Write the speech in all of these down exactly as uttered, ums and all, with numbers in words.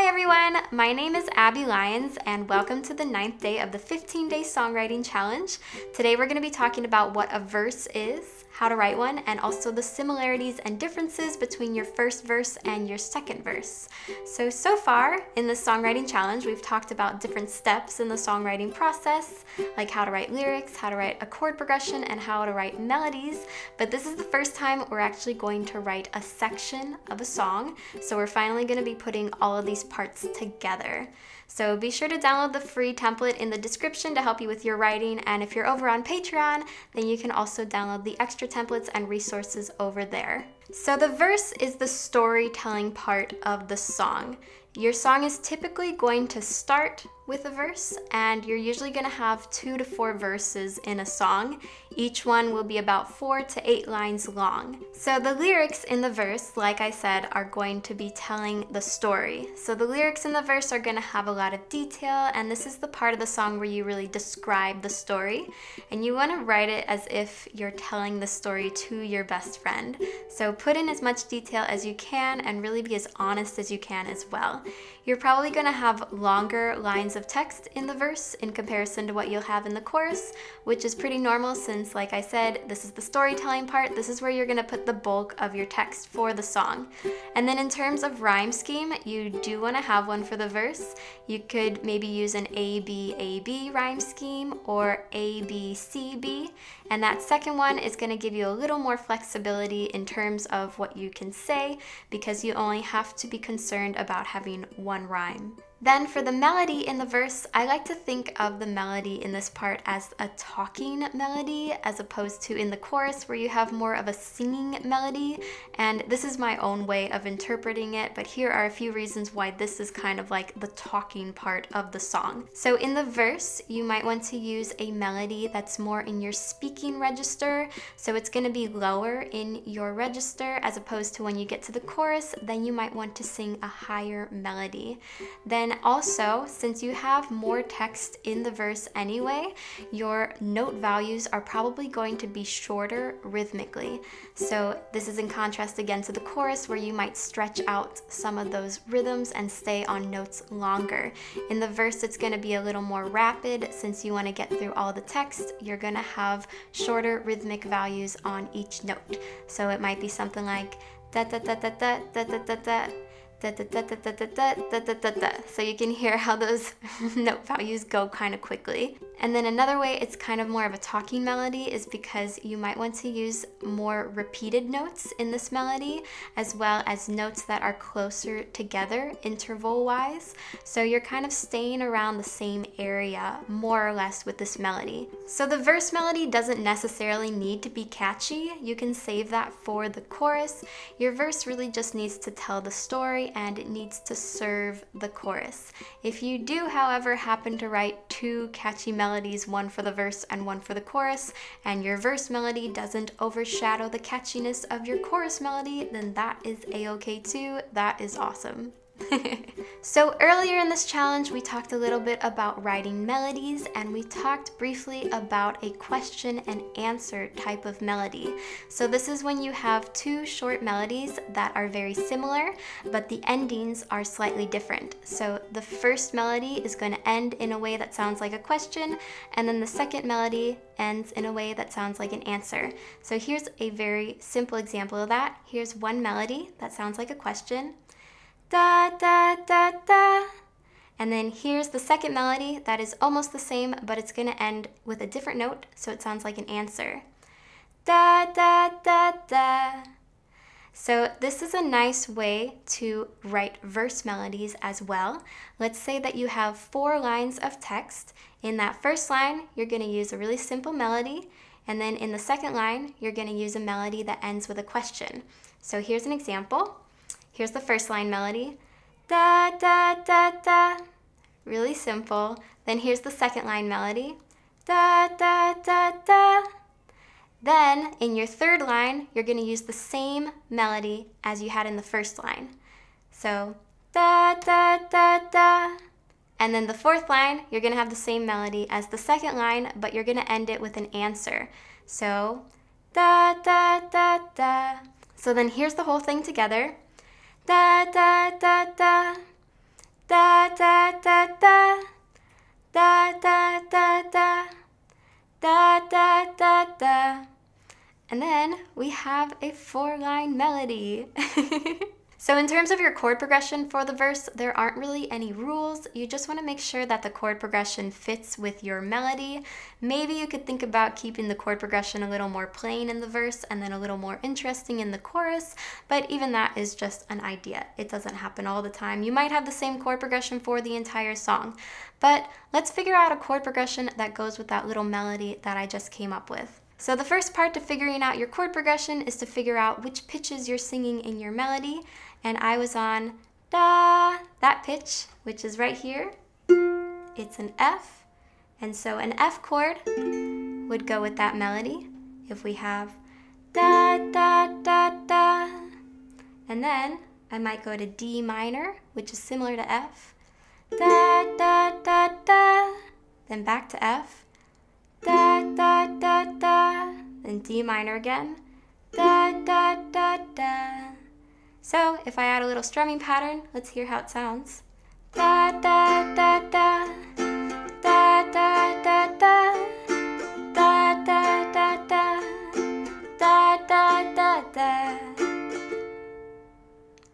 Hi everyone, my name is Abby Lyons and welcome to the ninth day of the fifteen day songwriting challenge. Today we're going to be talking about what a verse is, how to write one, and also the similarities and differences between your first verse and your second verse. So, so far in this songwriting challenge we've talked about different steps in the songwriting process, like how to write lyrics, how to write a chord progression, and how to write melodies, but this is the first time we're actually going to write a section of a song, so we're finally going to be putting all of these parts together. So be sure to download the free template in the description to help you with your writing, and if you're over on Patreon, then you can also download the extra templates and resources over there. So the verse is the storytelling part of the song. Your song is typically going to start with a verse, and you're usually going to have two to four verses in a song. Each one will be about four to eight lines long. So the lyrics in the verse, like I said, are going to be telling the story. So the lyrics in the verse are going to have a lot of detail, and this is the part of the song where you really describe the story, and you want to write it as if you're telling the story to your best friend. So put in as much detail as you can and really be as honest as you can as well. You're probably going to have longer lines of text in the verse in comparison to what you'll have in the chorus, which is pretty normal since, like I said, this is the storytelling part. This is where you're going to put the bulk of your text for the song. And then in terms of rhyme scheme, you do want to have one for the verse. You could maybe use an A B A B rhyme scheme or A B C B, and that second one is going to give you a little more flexibility in terms of what you can say because you only have to be concerned about having one rhyme. Then for the melody in the verse, I like to think of the melody in this part as a talking melody as opposed to in the chorus where you have more of a singing melody, and this is my own way of interpreting it, but here are a few reasons why this is kind of like the talking part of the song. So in the verse, you might want to use a melody that's more in your speaking register, so it's going to be lower in your register as opposed to when you get to the chorus, then you might want to sing a higher melody. Then And also, since you have more text in the verse anyway, your note values are probably going to be shorter rhythmically. So this is in contrast again to the chorus where you might stretch out some of those rhythms and stay on notes longer. In the verse, it's going to be a little more rapid since you want to get through all the text. You're going to have shorter rhythmic values on each note. So it might be something like da da da da da da da da da. Da, da, da, da, da, da, da, da, da. So you can hear how those note values go kind of quickly. And then another way it's kind of more of a talking melody is because you might want to use more repeated notes in this melody as well as notes that are closer together interval-wise. So you're kind of staying around the same area more or less with this melody. So the verse melody doesn't necessarily need to be catchy. You can save that for the chorus. Your verse really just needs to tell the story and it needs to serve the chorus. If you do, however, happen to write two catchy melodies, melodies, one for the verse and one for the chorus, and your verse melody doesn't overshadow the catchiness of your chorus melody, then that is a-okay too. That is awesome. So earlier in this challenge we talked a little bit about writing melodies, and we talked briefly about a question and answer type of melody. So this is when you have two short melodies that are very similar but the endings are slightly different. So the first melody is going to end in a way that sounds like a question, and then the second melody ends in a way that sounds like an answer. So here's a very simple example of that. Here's one melody that sounds like a question. Da, da, da, da. And then here's the second melody that is almost the same, but it's going to end with a different note, so it sounds like an answer. Da, da, da, da. So this is a nice way to write verse melodies as well. Let's say that you have four lines of text. In that first line, you're going to use a really simple melody, and then in the second line, you're going to use a melody that ends with a question. So here's an example. Here's the first line melody, da, da, da, da, really simple. Then here's the second line melody, da, da, da, da. Then in your third line, you're going to use the same melody as you had in the first line. So da, da, da, da. And then the fourth line, you're going to have the same melody as the second line, but you're going to end it with an answer. So da, da, da, da. So then here's the whole thing together. Da, da, da, da. da da da da da da da da da da da. And then we have a four-line melody. So in terms of your chord progression for the verse, there aren't really any rules. You just want to make sure that the chord progression fits with your melody. Maybe you could think about keeping the chord progression a little more plain in the verse and then a little more interesting in the chorus, but even that is just an idea. It doesn't happen all the time. You might have the same chord progression for the entire song, but let's figure out a chord progression that goes with that little melody that I just came up with. So the first part to figuring out your chord progression is to figure out which pitches you're singing in your melody. And I was on da, that pitch, which is right here. It's an F. And so an F chord would go with that melody if we have da, da, da, da. And then I might go to D minor, which is similar to F. Da, da, da, da. Then back to F. Da, da, da, da. Then D minor again. Da, da, da, da. So if I add a little strumming pattern, let's hear how it sounds. Da, da, da, da. Da, da, da, da. Da, da, da, da. Da, da, da, da.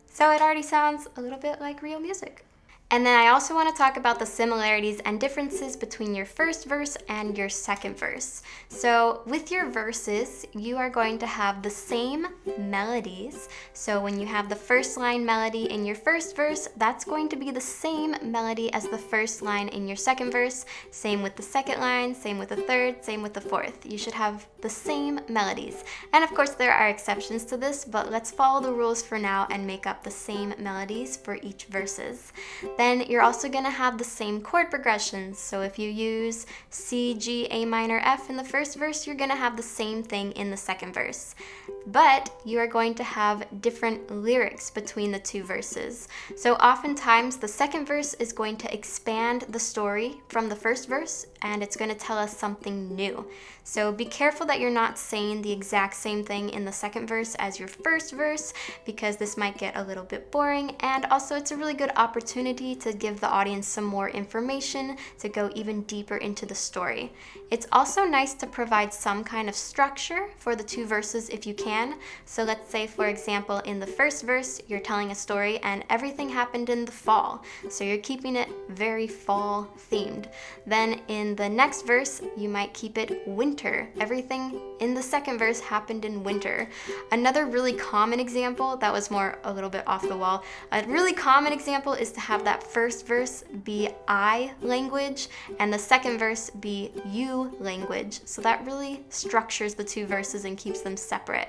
So it already sounds a little bit like real music. And then I also want to talk about the similarities and differences between your first verse and your second verse. So with your verses, you are going to have the same melodies. So when you have the first line melody in your first verse, that's going to be the same melody as the first line in your second verse. Same with the second line, same with the third, same with the fourth. You should have the same melodies. And of course there are exceptions to this, but let's follow the rules for now and make up the same melodies for each verses. Then you're also going to have the same chord progressions. So if you use C, G, A minor, F in the first verse, you're going to have the same thing in the second verse. But you are going to have different lyrics between the two verses. So oftentimes the second verse is going to expand the story from the first verse and it's going to tell us something new. So be careful that you're not saying the exact same thing in the second verse as your first verse, because this might get a little bit boring, and also it's a really good opportunity to give the audience some more information to go even deeper into the story. It's also nice to provide some kind of structure for the two verses if you can. So let's say, for example, in the first verse you're telling a story and everything happened in the fall, so you're keeping it very fall themed. Then in the next verse you might keep it winter. Everything in the second verse happened in winter. Another really common example, that was more a little bit off the wall, a really common example is to have that That first verse be I language and the second verse be you language. So that really structures the two verses and keeps them separate.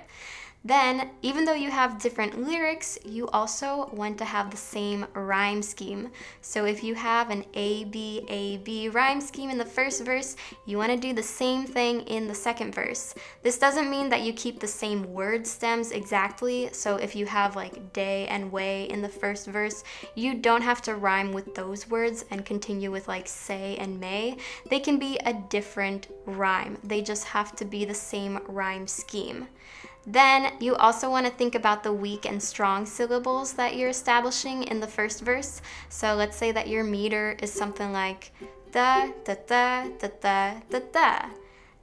Then, even though you have different lyrics, you also want to have the same rhyme scheme. So if you have an A, B, A, B rhyme scheme in the first verse, you want to do the same thing in the second verse. This doesn't mean that you keep the same word stems exactly. So if you have like day and way in the first verse, you don't have to rhyme with those words and continue with like say and may. They can be a different rhyme. They just have to be the same rhyme scheme. Then you also want to think about the weak and strong syllables that you're establishing in the first verse. So let's say that your meter is something like da, da, da, da, da, da, da.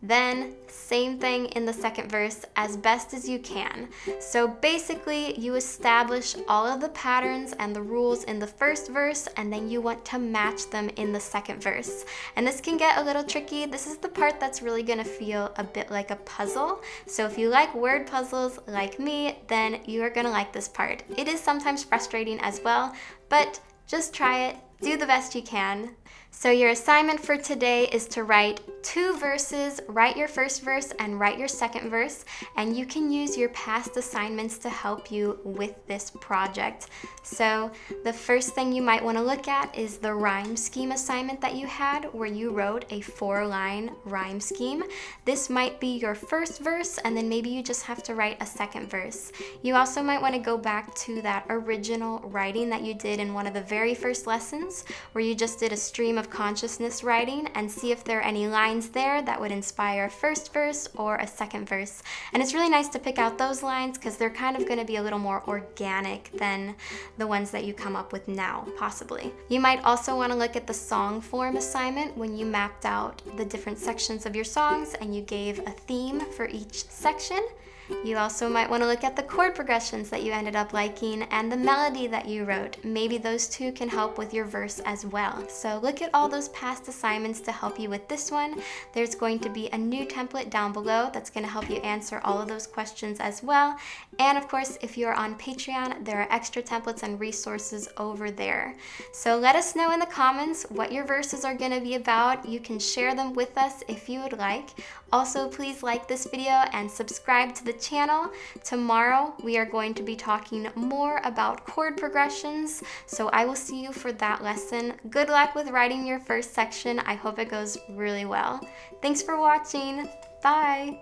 Then same thing in the second verse as best as you can. So basically you establish all of the patterns and the rules in the first verse, and then you want to match them in the second verse. And this can get a little tricky. This is the part that's really gonna feel a bit like a puzzle. So if you like word puzzles like me, then you are gonna like this part. It is sometimes frustrating as well, but just try it. Do the best you can. So your assignment for today is to write two verses, write your first verse and write your second verse, and you can use your past assignments to help you with this project. So the first thing you might want to look at is the rhyme scheme assignment that you had, where you wrote a four-line rhyme scheme. This might be your first verse, and then maybe you just have to write a second verse. You also might want to go back to that original writing that you did in one of the very first lessons lines, where you just did a stream of consciousness writing, and see if there are any lines there that would inspire a first verse or a second verse. And it's really nice to pick out those lines because they're kind of going to be a little more organic than the ones that you come up with now, possibly. You might also want to look at the song form assignment when you mapped out the different sections of your songs and you gave a theme for each section. You also might want to look at the chord progressions that you ended up liking and the melody that you wrote. Maybe those two can help with your verse as well. So look at all those past assignments to help you with this one. There's going to be a new template down below that's going to help you answer all of those questions as well. And of course, if you're on Patreon, there are extra templates and resources over there. So let us know in the comments what your verses are going to be about. You can share them with us if you would like. Also, please like this video and subscribe to the channel. Tomorrow we are going to be talking more about chord progressions, so I will see you for that lesson. Good luck with writing your first section. I hope it goes really well. Thanks for watching. Bye.